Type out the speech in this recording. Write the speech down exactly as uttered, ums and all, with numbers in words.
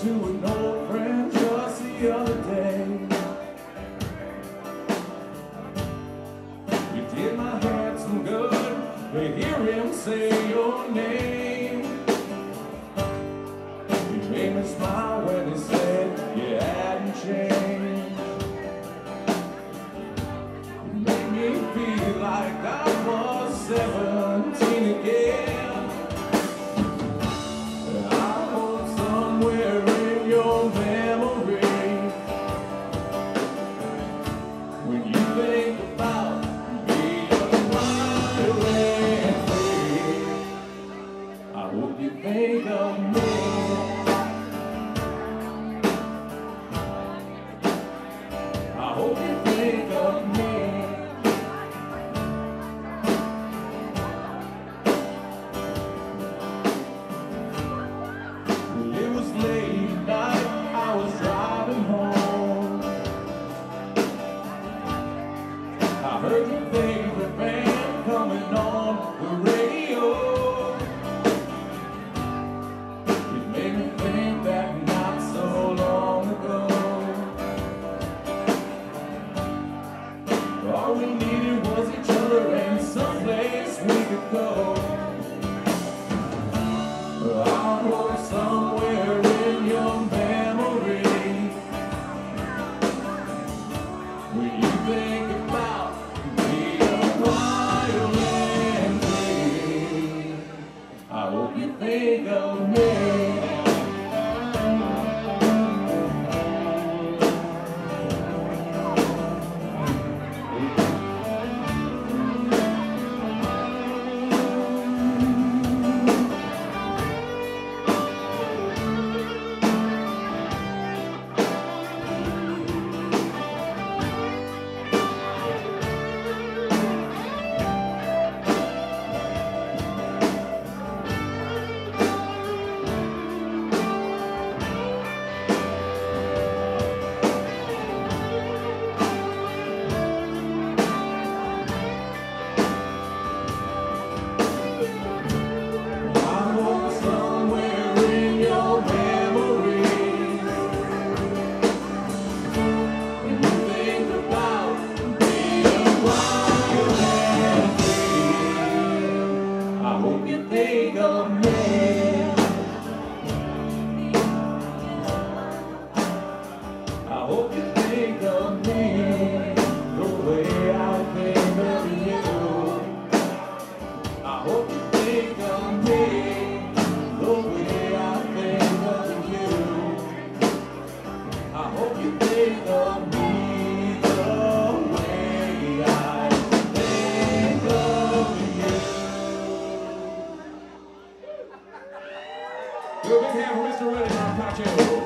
to an old friend just the other day. You did my head some good to hear him say your name. You made me smile when he said you hadn't changed. You made me feel like I was seventeen again. Good big hand for Mister Reddy.